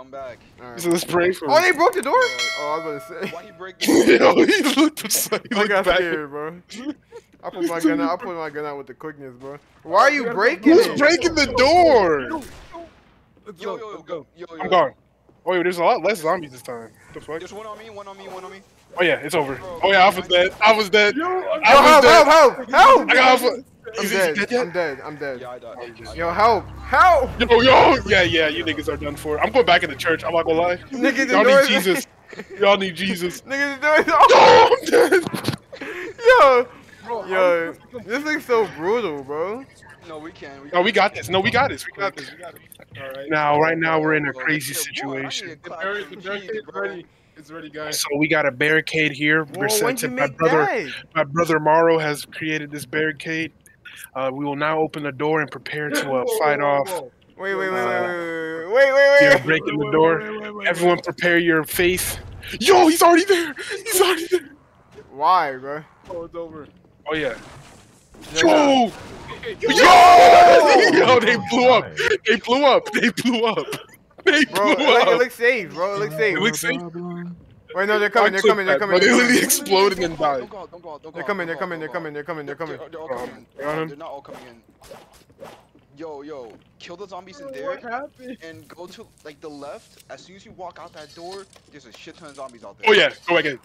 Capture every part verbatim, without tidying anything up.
come back. All right. So let's pray for. Oh, they broke the door. Oh, I was gonna say. Why you break the door? Yo, he looked upset. He I got back. Scared, bro. I put my gun out. I put my gun out with the quickness, bro. Why are you breaking? Who's breaking the door? Yo, yo, yo, go. Yo, yo. I'm gone. Oh, wait, there's a lot less zombies this time. The fuck? There's one on me, one on me, one on me. Oh yeah, it's over. Bro, oh yeah, Alpha's dead. I was dead. Yo, I was help, dead. help, help, help! I got Alpha. I'm dead. dead I'm dead. I'm dead. Yeah, I died. I died. Yo, help! Help! Yo, yo! Yeah, yeah, you niggas are done for. I'm going back in the church. I'm not gonna lie. Nigga, the y'all need Jesus. Y'all need Jesus. Nigga, the door is open. Oh, I'm dead. Yo, bro, yo, this thing's so brutal, bro. No, we can. We can. Oh, we got this. No, we got this. We got this. We got it. All right. Now, right now, we're in a crazy situation. The barricade's ready. It's ready, guys. So we got a barricade here. We're set to my brother. That? My brother Mauro has created this barricade. Uh, we will now open the door and prepare to uh, fight off. Wait, wait, wait, uh, wait, wait, wait, wait, wait. Breaking the door. Wait, wait, wait, wait, everyone, prepare your faith. Yo, he's already there. He's already there. Why, bro? Oh, it's over. Oh yeah. Yo! Yo! Yo! Yo, they blew up. They blew up. They blew up. They blew bro, up. It looks safe, bro. It looks safe. It looks safe. Wait, no, they're coming. They're coming. They're coming. They literally exploded and died. They're coming. They're coming. They're coming. They're coming. They're coming. They're all coming. They're not all coming in. Yo, yo, kill the zombies in there and go to like the left. As soon as you walk out that door, there's a shit ton of zombies out there. Oh yeah, go again.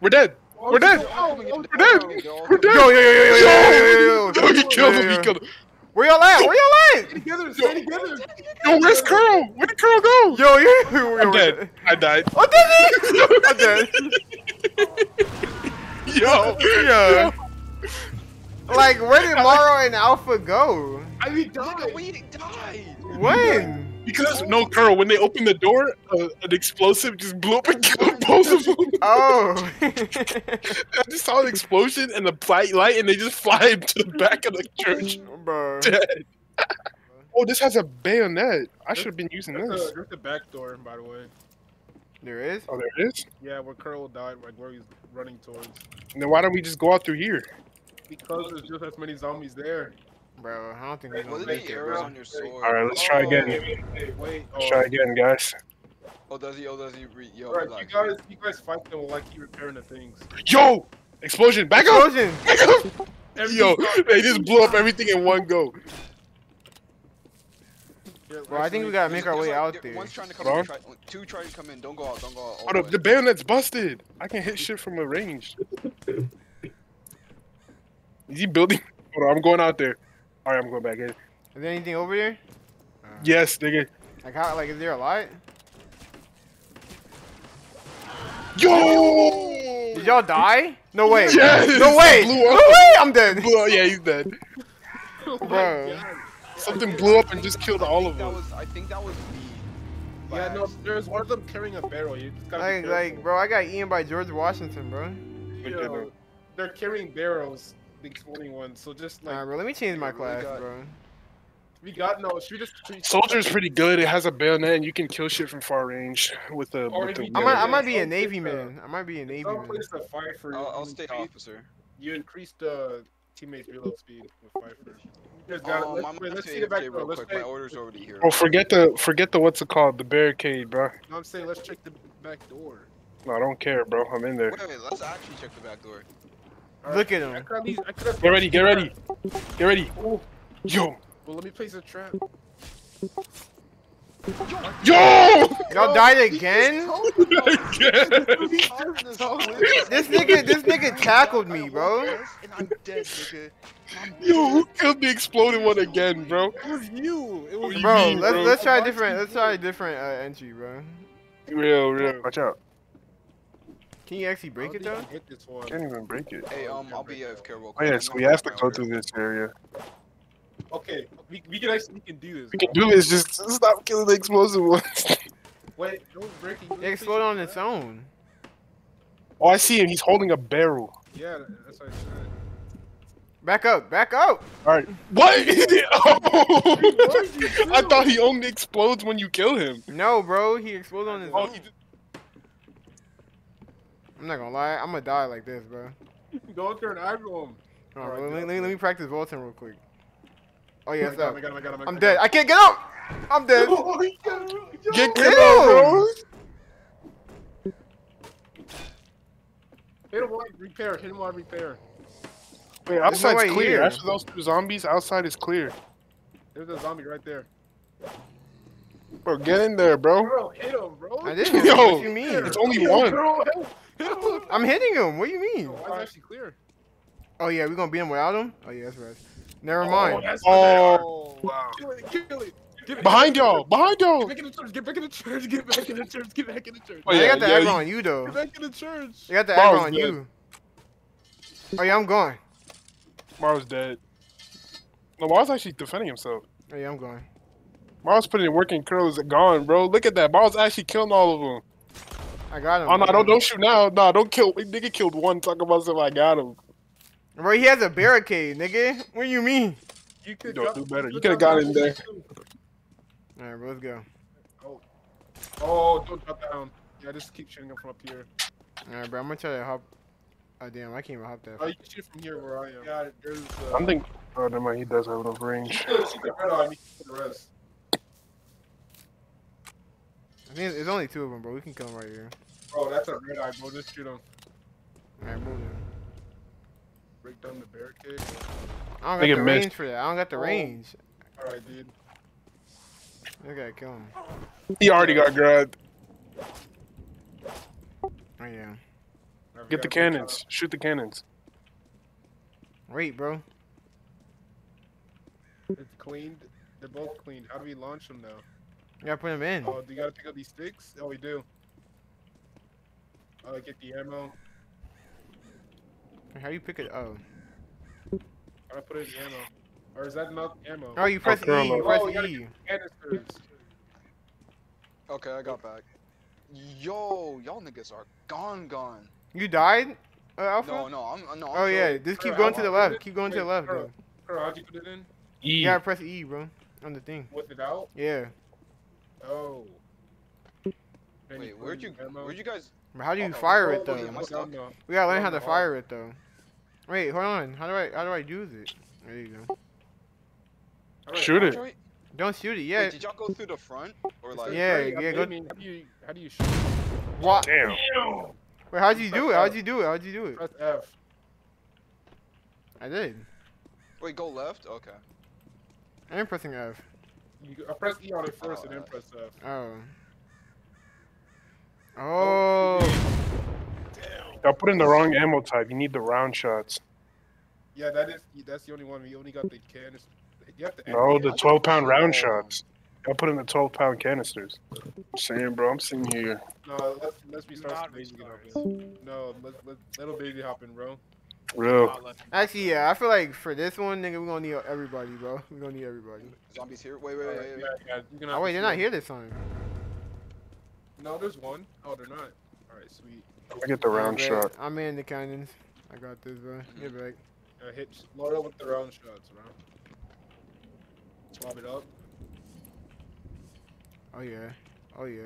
We're dead. We're dead. We're dead. We're dead. Yo, yo, yo, yo, yo, yo, yo. You killed him. You killed him. Where y'all at? Where y'all at? Stay together. Stay together. Yo, where's Curl? Where'd the Curl go? Yo, yeah. I'm dead. I died. Oh, did he? I'm dead. Yo. Yo. Like, where did Mauro and Alpha go? I mean, died. We died. When? Because, no, Curl, when they opened the door, uh, an explosive just blew up and killed both of them. Oh. I just saw an explosion and the bright light, and they just fly to the back of the church. Bro. Dead. Oh, this has a bayonet. I should have been using this. A, there's the back door, by the way. There is? Oh, there is? Yeah, where Curl died, like where he's running towards. And then why don't we just go out through here? Because there's just as many zombies there. Bro, I don't think they're gonna make it, bro. Alright, let's try again. Let's try again, guys. Oh, does he? Oh, does he? Yo, all right, you guys, you guys fight them while I keep repairing the things. Yo! Explosion! Back up! Explosion! Back up! Yo, they just blew up everything in one go. Bro, I think we gotta make our way out there. One's trying to come in, two trying to come in. Don't go out, don't go out. Oh, the bayonet's busted! I can hit shit from a range. Is he building? Hold on, I'm going out there. All right, I'm going back in. Is there anything over there? Uh, yes, nigga. Like how? Like is there a light? Yo! Did y'all die? No way. Yes! No way. Blew up. No way. I'm dead. Blew up. Yeah, he's dead. Oh bro, something blew up and just killed all of them. I think that was. Me. Yeah, no, there's one of them carrying a barrel. You just gotta like, be like, bro, I got eaten by George Washington, bro. Yo, they're carrying barrels. twenty-one, so just like, nah, bro, let me change my yeah, class, got, bro. We got no. Should we just soldier's pretty good. It has a bayonet, and you can kill shit from far range with the. With the I, might, I might be a navy man. I might be a navy man. Fire for I'll, I'll stay officer. You increased the uh, teammates reload speed with fire for. You guys got oh, it. Let's, wait, let's see the back real quick. My order's already here. Oh, forget the forget the what's it called? The barricade, bro. No, I'm saying let's check the back door. No, I don't care, bro. I'm in there. Wait, wait, let's actually check the back door. Right. Look at him. I leave, I get ready, get ready. Get ready. Oh. Yo. Well, let me place a trap. Yo! Y'all died again? Again. This nigga, this nigga tackled me, bro. And I'm dead, nigga. Yo, who killed the exploding one again, bro? It was you. It was bro, you, let's, bro. Let's try a different, let's try a different uh, entry, bro. Real, real. Watch out. Can you actually break it though? Hit this one. Can't even break it. Hey, um, I'll be A F K real quick. Oh yeah, so we have to go through this area. Okay, we we can actually we can do this. We can do this. Just stop killing the explosive ones. Wait, don't break it. It exploded on its own. Oh, I see him. He's holding a barrel. Yeah, that's what I said. Back up! Back up! All right. What? Oh. What I thought he only explodes when you kill him. No, bro. He explodes on his oh, own. I'm not gonna lie, I'm gonna die like this, bro. Go out there and eyeball him. Alright, let me practice vaulting real quick. Oh yeah, it's up. I'm dead. I can't get out! I'm dead. Oh, yo, yo. Get killed. Hit him while I repair. Hit him while I repair. Wait, outside's no clear. After those two zombies, outside is clear. There's a zombie right there. Bro, get in there, bro. Bro, hit him, bro. I didn't. Yo, what do you mean? It's only hit one. Him, bro. Hit him. I'm hitting him. What do you mean? Oh, why is it actually clear? Oh, yeah, we're going to beat him without him? Oh, yeah, that's right. Never mind. Oh, oh wow. Kill it, kill it. Get behind y'all! Behind y'all! Get back in the church! Get back in the church! Get back in the church! Get back in the church! Oh, yeah, they got the yeah, aggro yeah. on you though. Get back in the church! They got the aggro on dead. you. Oh yeah, I'm going. Mario's dead. No, Mario's actually defending himself. Oh yeah, I'm going. Mario's putting in work and Curls are gone, bro. Look at that. Mario's actually killing all of them. I got him. Oh no, nah, don't don't shoot now. Nah, don't kill. Nigga killed one. Talking about something. I got him. Bro, he has a barricade, nigga. What do you mean? You could don't do better. You could have got in there. All right, bro, let's go. Oh, oh, don't drop down. Yeah, just keep shooting him from up here. All right, bro, I'm gonna try to hop. Oh damn, I can't even hop that. Oh, you can shoot from here where I am. Yeah, there's. Uh... I'm thinking. Oh, never mind. He does have enough range. He does. He got red eye. He can get the rest. I mean, there's only two of them, bro. We can kill him right here. Bro, that's a red eye, bro. Just shoot him. All right, move him. Break down the barricade. I don't got the range for that. I don't got the range. All right, dude. You gotta kill him. He already got grabbed. Oh yeah. Get the cannons. Shoot the cannons. Wait, bro. It's cleaned. They're both cleaned. How do we launch them now? You gotta put them in. Oh, do you gotta pick up these sticks? Oh, we do. Uh, get the ammo. How do you pick it? Oh. I gotta put in the ammo. Or is that not ammo? Oh, you press E. You press E. Okay, I got back. Yo, y'all niggas are gone, gone. You died, uh, Alpha? No, no, I'm no. I'm oh yeah, just keep going to the left. Keep going to the left, bro. How'd you put it in? E. You gotta press E, bro, on the thing. With it out? Yeah. Oh. Wait, where'd you? Where'd you guys? How do you fire it though? We gotta learn how to fire it though. Wait, hold on. How do I? How do I use it? There you go. Right, shoot it. Right. Don't shoot it yet. Wait, did y'all go through the front? Or like? Yeah, yeah. yeah go... mean, how, do you, how do you shoot? What? Damn. Wait, how'd you do it? How'd you do it? How'd you do it? Press F. I did. Wait, go left? Okay. I am pressing F. You, I pressed E on it first oh, and then press F. Oh. Oh. Damn. I put in the wrong ammo type. You need the round shots. Yeah, that is. That's the only one. We only got the canisters. You have to no, the twelve-pound round shots. I'll put in the twelve-pound canisters. I'm saying, bro, I'm sitting here. No, let's let's be starting. No, let let little baby hop in, bro. Real. Actually, yeah, I feel like for this one, nigga, we're gonna need everybody, bro. We're gonna need everybody. Zombies here? Wait, wait, wait, wait. wait. Yeah, yeah, oh wait, they're not here this time. No, there's one. Oh, they're not. All right, sweet. I get the round I'm shot. I'm in the cannons. I got this, bro. Get back. I hit Laura with the round shots, bro. Swap it up. Oh yeah. Oh yeah.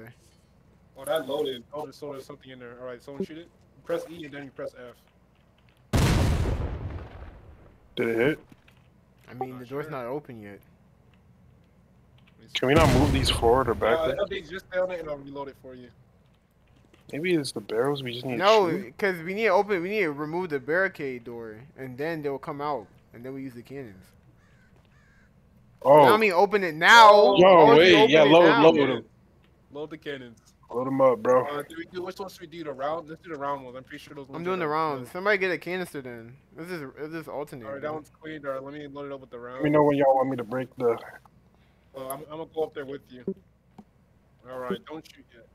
Oh, that loaded. Oh, so there's something in there. All right, someone shoot it. You press E and then you press F. Did it hit? I mean, not the door's sure. not open yet. Can we not move these forward or back? Uh, no, just down it and I'll reload it for you. Maybe it's the barrels we just need. No, because we need to open. We need to remove the barricade door, and then they'll come out, and then we use the cannons. Oh. Now I mean, open it now. Yo, wait, yeah, load, now. load them. Load the cannons. Load them up, bro. Uh, do we do, which ones should we do? The round? Let's do the round ones. I'm pretty sure those. I'm doing the rounds. Somebody get a canister then. This is this is alternate. All right, that one's clean. All right, let me load it up with the round. Let me know when y'all want me to break the. Uh, I'm, I'm gonna go up there with you. All right, don't shoot yet.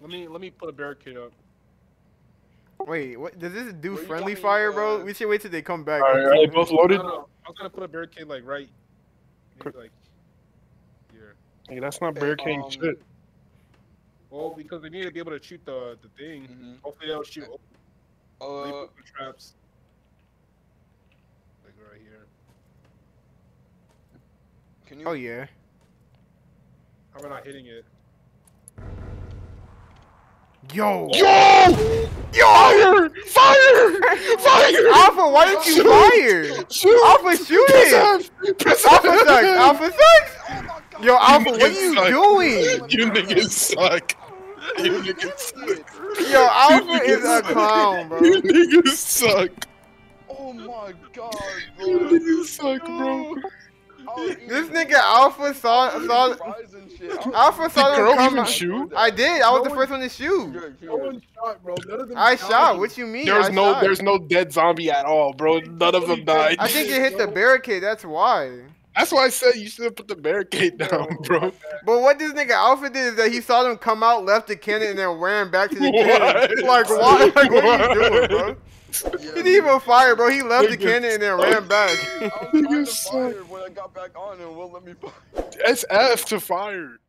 Let me let me put a barricade up. Wait, what does this do? Where friendly fire, me, bro? Uh, we should wait till they come back. All right, are they both loaded? No, no, I was gonna put a barricade like right, maybe like here. Hey, that's not barricade um, shit. Well, because they need to be able to shoot the the thing. Mm-hmm. Hopefully they'll shoot. Uh, they put the traps. Like right here. Can you? Oh yeah. How am I not hitting it? Yo! Yo! Yo! Fire! Fire! Fire! Alpha, why did you shoot. fire? Shoot. Alpha, shoot it! Alpha sucks! Alpha sucks! Yo, Alpha, what are you suck. doing? You niggas suck. You niggas suck. Yo, Alpha is a clown, bro. You niggas suck. Oh my god, bro. You niggas suck, bro. This nigga Alpha saw saw Alpha saw them come out. Shoot? I did. I was no the first one, one to shoot. No one shot, bro. None of them I died. shot. What you mean? There's I no shot. there's no dead zombie at all, bro. None of them died. I think it hit the barricade. That's why. That's why I said you should have put the barricade down, bro. But what this nigga Alpha did is that he saw them come out, left the cannon, and then ran back to the cannon. Like why? Like, what are you doing, bro? Yeah, he didn't even fire, bro. He left the cannon and then ran back. I was trying to fire when I got back on and won't let me fire. S F to fire.